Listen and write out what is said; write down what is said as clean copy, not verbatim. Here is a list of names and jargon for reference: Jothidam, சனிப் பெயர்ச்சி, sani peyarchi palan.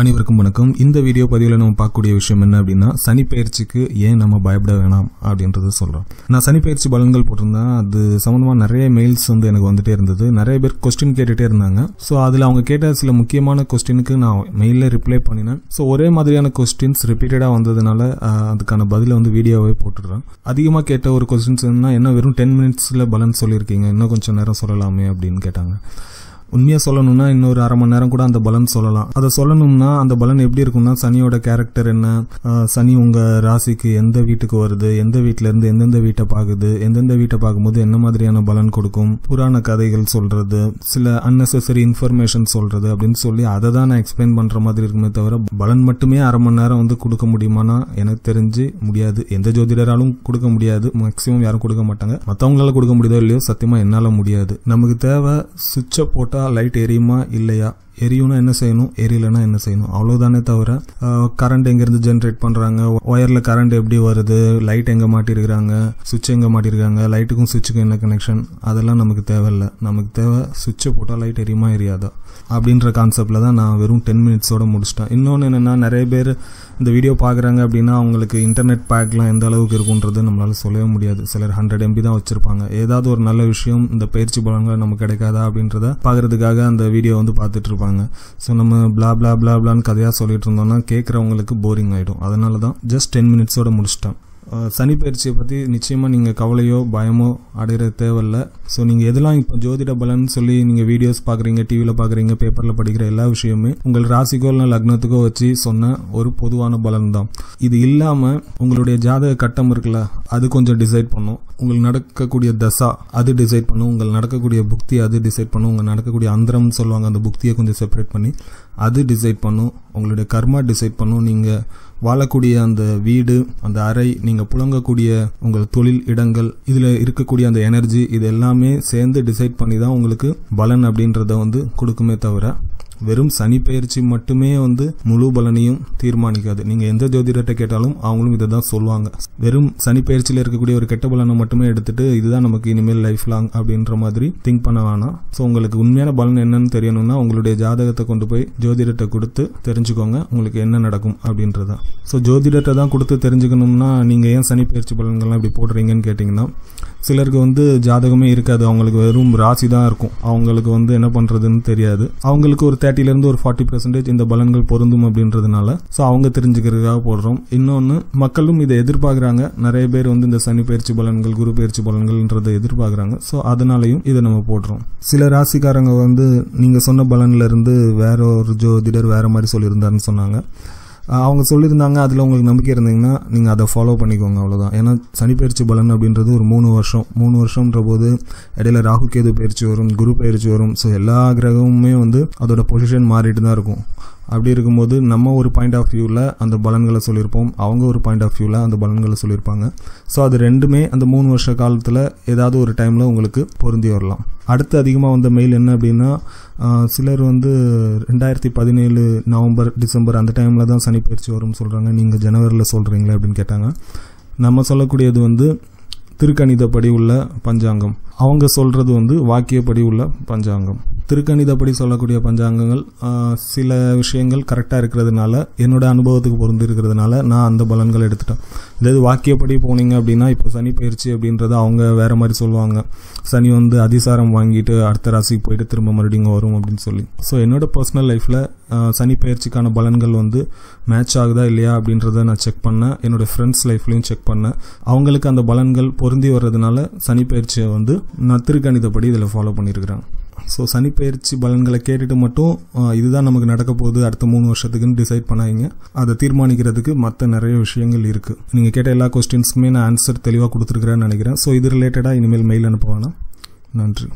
அனைவருக்கும் வணக்கம். இந்த வீடியோ பதிவில் நம்ம பார்க்கக்கூடிய விஷயம் என்ன அப்படின்னா, சனி பெயர்ச்சிக்கு ஏன் நம்ம பயப்பட வேணாம் அப்படின்றது சொல்கிறோம். நான் சனி பெயர்ச்சி பலன்கள் போட்டிருந்தேன். அது சம்மந்தமாக நிறைய மெயில்ஸ் வந்து எனக்கு வந்துட்டே இருந்தது. நிறைய பேர் கொஸ்டின் கேட்டுகிட்டே இருந்தாங்க. ஸோ அதில் அவங்க கேட்ட சில முக்கியமான கொஸ்டினுக்கு நான் மெயிலில் ரிப்ளை பண்ணினேன். ஸோ ஒரே மாதிரியான கொஸ்டின்ஸ் ரிப்பீட்டடாக வந்ததுனால அதுக்கான பதிலை வந்து வீடியோவே போட்டுடுறேன். அதிகமாக கேட்ட ஒரு கொஸ்டின்ஸ் என்ன, வெறும் 10 minutesல பலன் சொல்லியிருக்கீங்க, இன்னும் கொஞ்சம் நேரம் சொல்லலாமே அப்படின்னு கேட்டாங்க. உண்மையாக சொல்லணும்னா இன்னொரு அரை மணி நேரம் கூட அந்த பலன் சொல்லலாம். அதை சொல்லணும்னா அந்த பலன் எப்படி இருக்கும்னா, சனியோட கேரக்டர் என்ன, சனி உங்கள் ராசிக்கு எந்த வீட்டுக்கு வருது, எந்த வீட்டிலேருந்து எந்தெந்த வீட்டை பார்க்குது, எந்தெந்த வீட்டை பார்க்கும்போது என்ன மாதிரியான பலன் கொடுக்கும், புராண கதைகள் சொல்கிறது, சில அன்னெசரி இன்ஃபர்மேஷன் சொல்கிறது அப்படின்னு சொல்லி அதை தான் நான் எக்ஸ்பிளைன் பண்ணுற மாதிரி இருக்குமே தவிர, பலன் மட்டுமே அரை மணி நேரம் வந்து கொடுக்க முடியுமானா எனக்கு தெரிஞ்சு முடியாது. எந்த ஜோதிடராலும் கொடுக்க முடியாது, மேக்ஸிமம் யாரும் கொடுக்க மாட்டாங்க. மற்றவங்களால கொடுக்க முடியாதோ இல்லையோ, சத்தியமாக என்னால் முடியாது. நமக்கு தேவை சுவிட்சை போட்டால் லைட் எரியுமா இல்லையா, எரியும்னா என்ன செய்யணும், எரியலன்னா என்ன செய்யணும், அவ்வளோதானே தவிர கரண்ட் எங்கேருந்து ஜென்ரேட் பண்ணுறாங்க, ஒயரில் கரண்ட் எப்படி வருது, லைட் எங்கே மாட்டியிருக்கிறாங்க, சுவிட்ச் எங்கே மாட்டியிருக்காங்க, லைட்டுக்கும் சுவிட்சுக்கும் என்ன கனெக்ஷன், அதெல்லாம் நமக்கு தேவையில்லை. நமக்கு தேவை சுவிட்சை போட்டால் லைட் எரியுமா எரியாதா அப்படின்ற கான்செப்டில் தான் நான் வெறும் 10 minutesோடு முடிச்சிட்டேன். இன்னொன்று என்னென்னா, நிறைய பேர் இந்த வீடியோ பார்க்குறாங்க அப்படின்னா அவங்களுக்கு இன்டர்நெட் பேக்லாம் எந்த அளவுக்கு இருக்குன்றது நம்மளால் சொல்லவே முடியாது. சிலர் 100 MB தான் வச்சுருப்பாங்க. ஏதாவது ஒரு நல்ல விஷயம் இந்த பயிற்சி பலன்கள் நமக்கு கிடைக்காதா அப்படின்றத பார்க்குறதுக்காக அந்த வீடியோ வந்து பார்த்துட்ருப்பாங்க. சோ நம்ம blah blah blah blahன்னு கதையா சொல்லிட்டு இருந்தோம்னா கேட்கறவங்களுக்கு போரிங் ஆயிடும். அதனால தான் just 10 minutesோட முடிச்சிட்டேன். சனி பயிற்சியை பற்றி நிச்சயமாக நீங்கள் கவலையோ பயமோ அடைகிற தேவையில்லை. ஸோ நீங்கள் எதெல்லாம் இப்போ ஜோதிட பலன்னு சொல்லி நீங்கள் வீடியோஸ் பார்க்குறீங்க, டிவியில் பார்க்குறீங்க, பேப்பரில் படிக்கிற எல்லா விஷயமே உங்கள் ராசிக்கோ இல்லை லக்னத்துக்கோ வச்சு சொன்ன ஒரு பொதுவான பலன் தான். இது இல்லாமல் உங்களுடைய ஜாதக கட்டம் இருக்குல்ல, அது கொஞ்சம் டிசைட் பண்ணும். உங்களுக்கு நடக்கக்கூடிய தசா அது டிசைட் பண்ணும். உங்களுக்கு நடக்கக்கூடிய புக்தி அது டிசைட் பண்ணும். உங்கள் நடக்கக்கூடிய அந்தரம்னு சொல்லுவாங்க, அந்த புக்தியை கொஞ்சம் செப்பரேட் பண்ணி அது டிசைட் பண்ணும். உங்களுடைய கர்மா டிசைட் பண்ணும். நீங்கள் வாழக்கூடிய அந்த வீடு, அந்த அறை, நீங்கள் புழங்கக்கூடிய உங்கள் தொழில் இடங்கள், இதில் இருக்கக்கூடிய அந்த எனர்ஜி, இது எல்லாமே சேர்ந்து டிசைட் பண்ணி தான் உங்களுக்கு பலன் அப்படின்றத வந்து கொடுக்குமே தவிர, வெறும் சனி பெயர்ச்சி மட்டுமே வந்து முழு பலனையும் தீர்மானிக்காது. நீங்கள் எந்த ஜோதிடத்தை கேட்டாலும் அவங்களும் இதை தான் சொல்லுவாங்க. வெறும் சனி பெயர்ச்சியில் இருக்கக்கூடிய ஒரு கெட்ட பலனை மட்டுமே எடுத்துட்டு இதுதான் நமக்கு இனிமேல் லைஃப் லாங் அப்படின்ற மாதிரி திங்க் பண்ண வேணாம். ஸோ உங்களுக்கு உண்மையான பலன் என்னன்னு தெரியணும்னா உங்களுடைய ஜாதகத்தை கொண்டு போய் ஜோதிடத்தை கொடுத்து தெரிஞ்சுக்கோங்க உங்களுக்கு என்ன நடக்கும் அப்படின்றதான். ஸோ ஜோதிடத்தை தான் கொடுத்து தெரிஞ்சுக்கணும்னா நீங்கள் ஏன் சனி பெயர்ச்சி பலன்கள்லாம் இப்படி போடுறீங்கன்னு கேட்டிங்கன்னா, சிலருக்கு வந்து ஜாதகமே இருக்காது, அவங்களுக்கு வெறும் ராசி தான் இருக்கும். அவங்களுக்கு வந்து என்ன பண்ணுறதுன்னு தெரியாது. அவங்களுக்கு ஒரு 30லேருந்து ஒரு 40% இந்த பலன்கள் பொருந்தும் அப்படின்றதுனால ஸோ அவங்க தெரிஞ்சுக்கிறதுக்காக போடுறோம். இன்னொன்று, மக்களும் இதை எதிர்பார்க்குறாங்க. நிறைய பேர் வந்து இந்த சனி பயிற்சி பலன்கள் குரு பயிற்சி பலன்கள்ன்றதை எதிர்பார்க்குறாங்க. ஸோ அதனாலையும் இதை நம்ம போடுறோம். சில ராசிக்காரங்க வந்து நீங்கள் சொன்ன பலன்லேருந்து வேற ஒரு ஜோதிடர் வேறு மாதிரி சொல்லியிருந்தாருன்னு சொன்னாங்க. அவங்க சொல்லியிருந்தாங்க, அதில் உங்களுக்கு நம்பிக்கை இருந்தீங்கன்னா நீங்கள் அதை ஃபாலோ பண்ணிக்கோங்க, அவ்வளோதான். ஏன்னா சனி பயிற்சி பலன் அப்படின்றது ஒரு 3 வருஷம், 3 வருஷம்ன்ற போது இடையில ராகு கேது பயிற்சி வரும், குரு பயிற்சி வரும். ஸோ எல்லா கிரகமுமே வந்து அதோட பொசிஷன் மாறிட்டு தான் இருக்கும். அப்படி இருக்கும்போது நம்ம ஒரு பாயிண்ட் ஆஃப் வியூவில் அந்த பலன்களை சொல்லியிருப்போம், அவங்க ஒரு பாயிண்ட் ஆஃப் வியூவில் அந்த பலன்களை சொல்லியிருப்பாங்க. ஸோ அது ரெண்டுமே அந்த 3 வருஷ காலத்தில் ஏதாவது ஒரு டைமில் உங்களுக்கு பொருந்தி வரலாம். அடுத்து அதிகமாக வந்த மெயில் என்ன அப்படின்னா, சிலர் வந்து 2017 நவம்பர் டிசம்பர் அந்த டைமில் தான் சனி பயிற்சி வரும்னு சொல்கிறாங்க, நீங்கள் ஜனவரியில் சொல்கிறீங்களே அப்படின்னு கேட்டாங்க. நம்ம சொல்லக்கூடியது வந்து திருக்கணிதப்படி உள்ள பஞ்சாங்கம், அவங்க சொல்கிறது வந்து வாக்கியப்படி உள்ள பஞ்சாங்கம். திருக்கணிதப்படி சொல்லக்கூடிய பஞ்சாங்கங்கள் சில விஷயங்கள் கரெக்டாக இருக்கிறதுனால, என்னோட அனுபவத்துக்கு பொருந்து இருக்கிறதுனால நான் அந்த பலன்கள் எடுத்துட்டேன். அதாவது வாக்கியப்படி போனீங்க அப்படின்னா, இப்போ சனி பயிற்சி அப்படின்றத அவங்க வேறு மாதிரி சொல்லுவாங்க, சனி வந்து அதிசாரம் வாங்கிட்டு அடுத்த ராசிக்கு போயிட்டு திரும்ப மறுபடியும் வரும் அப்படின்னு சொல்லி. ஸோ என்னோட பர்சனல் லைஃப்பில் சனி பயிற்சிக்கான பலன்கள் வந்து மேட்ச் ஆகுதா இல்லையா அப்படின்றத நான் செக் பண்ணேன். என்னோடய ஃப்ரெண்ட்ஸ் லைஃப்லையும் செக் பண்ணேன். அவங்களுக்கு அந்த பலன்கள் பொருந்தி வர்றதுனால சனி பயிற்சியை வந்து நான் திருக்கணிதப்படி இதில் ஃபாலோ பண்ணியிருக்கிறேன். ஸோ சனி பயிற்சி பலன்களை கேட்டுட்டு மட்டும் இதுதான் நமக்கு நடக்க போகுது அடுத்த 3 வருஷத்துக்குன்னு டிசைட் பண்ணாங்க. அதை தீர்மானிக்கிறதுக்கு மற்ற நிறைய விஷயங்கள் இருக்குது. நீங்கள் கேட்ட எல்லா கொஸ்டின்ஸுக்குமே நான் ஆன்சர் தெளிவாக கொடுத்துருக்குறேன்னு நினைக்கிறேன். ஸோ இது ரிலேட்டடாக இனிமேல் மெயில் அனுப்புவானா. நன்றி.